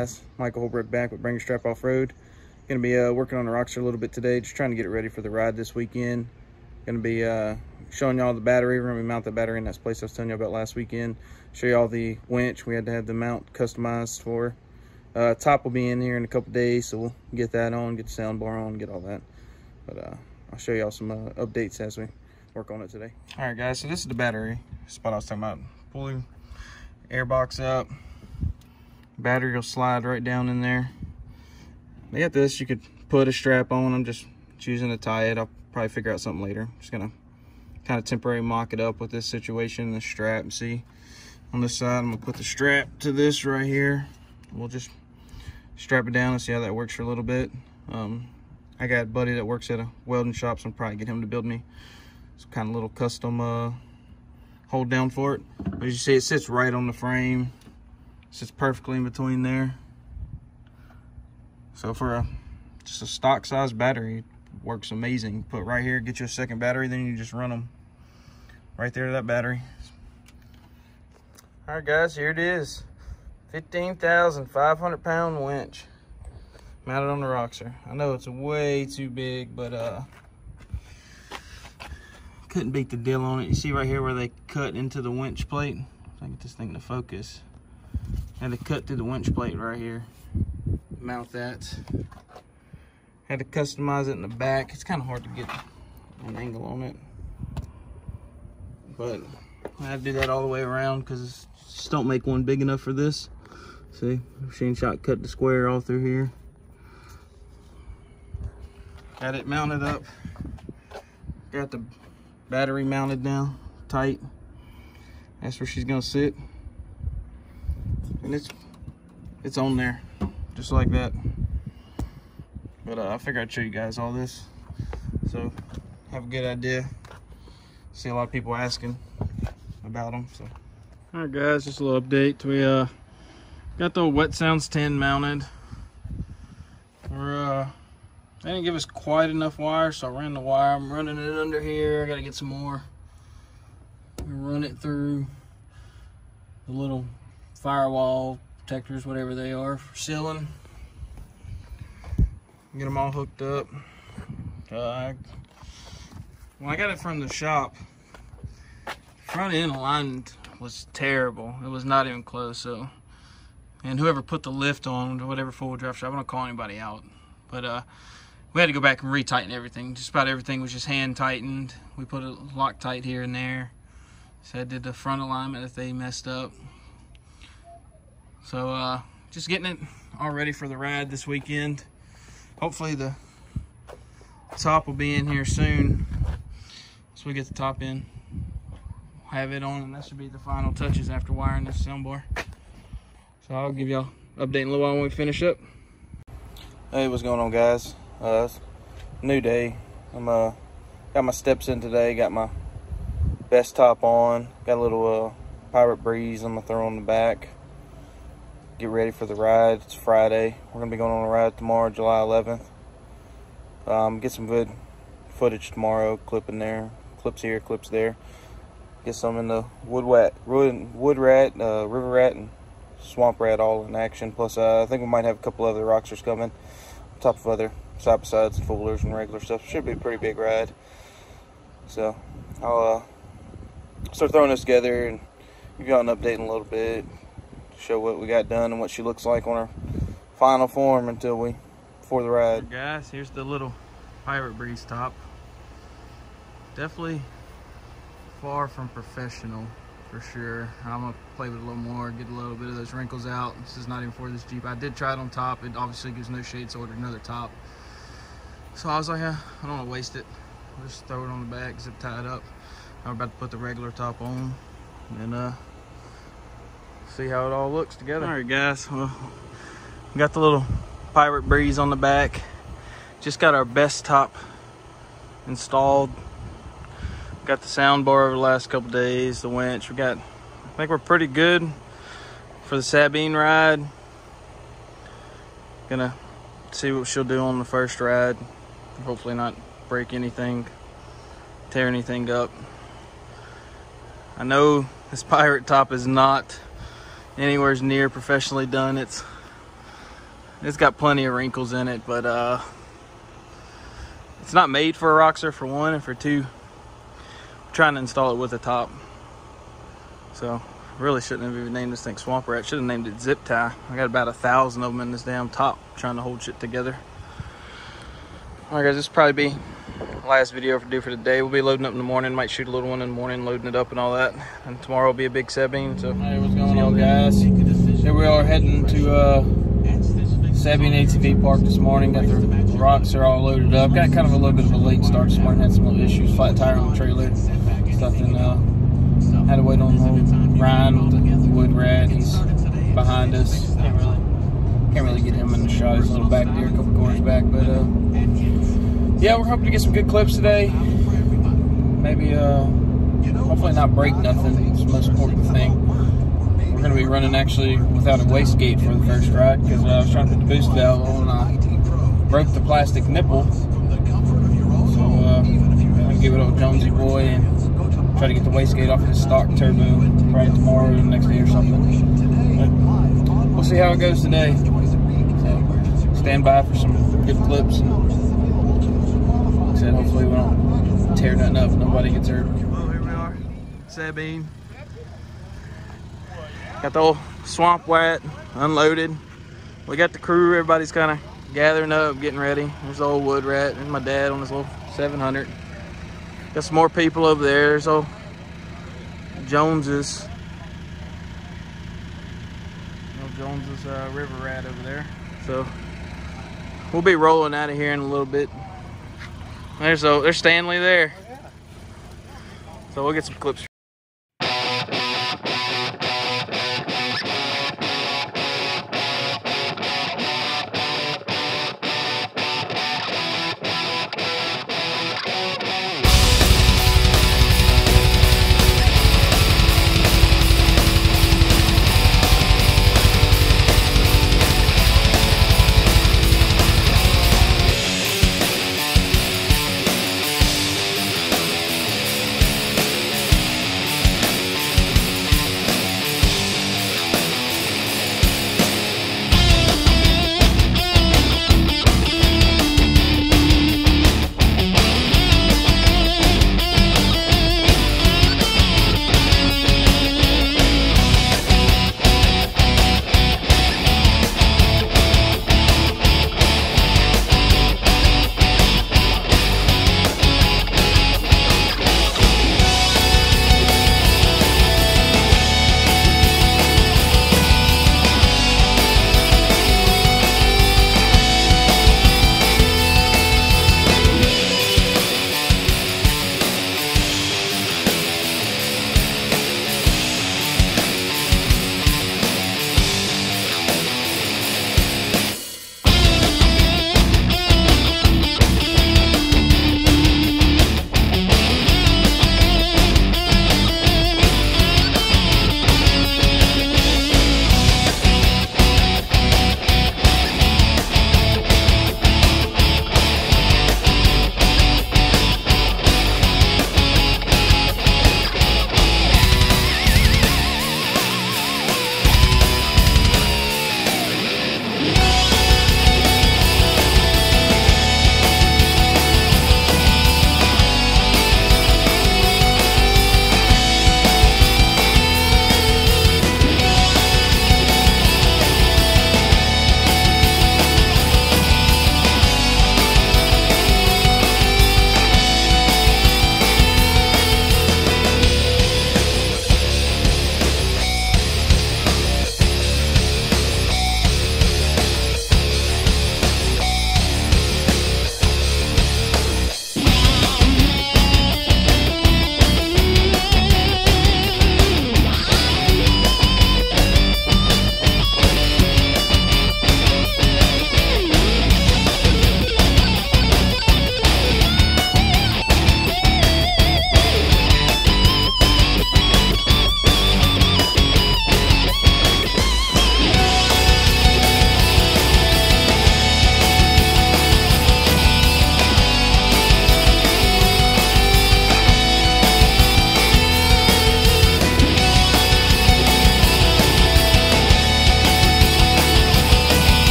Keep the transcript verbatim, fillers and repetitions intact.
guys, Michael Holbrook back with Bring A Strap Offroad. Gonna be uh, working on the Roxor a little bit today, just trying to get it ready for the ride this weekend. Gonna be uh, showing y'all the battery. We're gonna be mount the battery in that place I was telling you about last weekend. Show y'all the winch we had to have the mount customized for. Uh, top will be in here in a couple days, so we'll get that on, get the sound bar on, get all that. But uh, I'll show y'all some uh, updates as we work on it today. All right, guys. So this is the battery spot I was talking about. Pull the air box up. Battery will slide right down in there. You got this, you could put a strap on. I'm just choosing to tie it. I'll probably figure out something later. I'm just gonna kind of temporarily mock it up with this situation, the strap, and see. On this side, I'm gonna put the strap to this right here. We'll just strap it down and see how that works for a little bit. Um, I got a buddy that works at a welding shop, so I'm probably get him to build me some kind of little custom uh, hold down for it. But as you see, it sits right on the frame. Sits perfectly in between there. So for a just a stock size battery, it works amazing. Put right here, get you a second battery, then you just run them right there to that battery. All right, guys, here it is. fifteen thousand five hundred pound winch mounted on the Roxor. I know it's way too big, but uh, couldn't beat the deal on it. You see right here where they cut into the winch plate? If I can get this thing to focus. Had to cut through the winch plate right here. Mount that. Had to customize it in the back. It's kind of hard to get an angle on it. But I had to do that all the way around because just don't make one big enough for this. See, machine shot cut the square all through here. Got it mounted up. Got the battery mounted now, tight. That's where she's gonna sit. And it's it's on there just like that. But uh, I figured I'd show you guys all this, so have a good idea. See a lot of people asking about them. So all right, guys, just a little update. We uh got the Wet Sounds ten mounted. We're uh they didn't give us quite enough wire, so I ran the wire. I'm running it under here. I gotta get some more. Run it through the little firewall protectors, whatever they are, for sealing. Get them all hooked up. Uh, when I got it from the shop, front end alignment was terrible. It was not even close. So, and whoever put the lift on, whatever four-wheel drive shop, I don't call anybody out. But uh, we had to go back and retighten everything. Just about everything was just hand tightened. We put a Loctite here and there. So I did the front alignment that they messed up. So uh, just getting it all ready for the ride this weekend. Hopefully the top will be in here soon. So we get the top in, we'll have it on, and that should be the final touches after wiring this sound bar. So I'll give y'all an update in a little while when we finish up. Hey, what's going on, guys? Uh, it's a new day. I'm uh got my steps in today. Got my best top on. Got a little uh, pirate breeze I'm gonna throw on the back. Get ready for the ride. It's Friday. We're gonna be going on a ride tomorrow, July eleventh. Um, get some good footage tomorrow. Clip in there. Clips here. Clips there. Get some in the wood rat, wood, wood rat, uh, river rat, and swamp rat all in action. Plus, uh, I think we might have a couple other Roxors coming. On top of other side by sides and foolers and regular stuff. Should be a pretty big ride. So I'll uh, start throwing this together and give y'all an update in a little bit. Show what we got done and what she looks like on her final form until we before the ride. Hey guys, here's the little pirate breeze top. Definitely far from professional for sure. I'm gonna play with it a little more, get a little bit of those wrinkles out. This is not even for this Jeep. I did try it on top. It obviously gives no shade, so I ordered another top. So I was like, yeah, I don't want to waste it. I'll just throw it on the back, zip tie it up. Now we're about to put the regular top on and uh see how it all looks together. All right, guys, well, we got the little pirate breeze on the back. Just got our best top installed. Got the sound bar over the last couple days, the winch. We got, I think we're pretty good for the Sabine ride. Gonna see what she'll do on the first ride. Hopefully not break anything, tear anything up. I know this pirate top is not anywhere's near professionally done. It's It's got plenty of wrinkles in it, but uh, it's not made for a Roxor, for one, and for two, I'm trying to install it with a top. So really shouldn't have even named this thing Swamprat. Should have named it Zip Tie. I got about a thousand of them in this damn top trying to hold shit together. All right, guys, this will probably be the last video for do for today. We'll be loading up in the morning. Might shoot a little one in the morning, loading it up and all that. And tomorrow will be a big Sabine. So hey, what's going on, guys? Here we are heading to uh, Sabine A T V Park this morning. Got the rocks are all loaded up. Got kind of a little bit of a late start this morning. Had some little issues, flat tire on the trailer. Nothing. Uh, had to wait on the whole Ryan with the wood rat. He's behind us. Can't really, can't really get him in the shot. He's a little back there, a couple corners back, but. Uh, Yeah, we're hoping to get some good clips today. Maybe, uh, hopefully not break nothing. It's the most important thing. We're going to be running actually without a wastegate for the first ride because uh, I was trying to put the boost valve on and I broke the plastic nipple. So, uh, I'm going to give it old Jonesy boy and try to get the wastegate off his stock turbo probably tomorrow or the next day or something. But we'll see how it goes today. So, stand by for some good clips. And, hopefully we don't tear nothing up, nobody gets hurt. Well, here we are, Sabine. Got the old swamp wet, unloaded. We got the crew, everybody's kind of gathering up, getting ready. There's the old wood rat and my dad on his little seven hundred. Got some more people over there. There's old Jones's. Old Jones's uh, river rat over there. So we'll be rolling out of here in a little bit. There's, a, there's Stanley there. So we'll get some clips.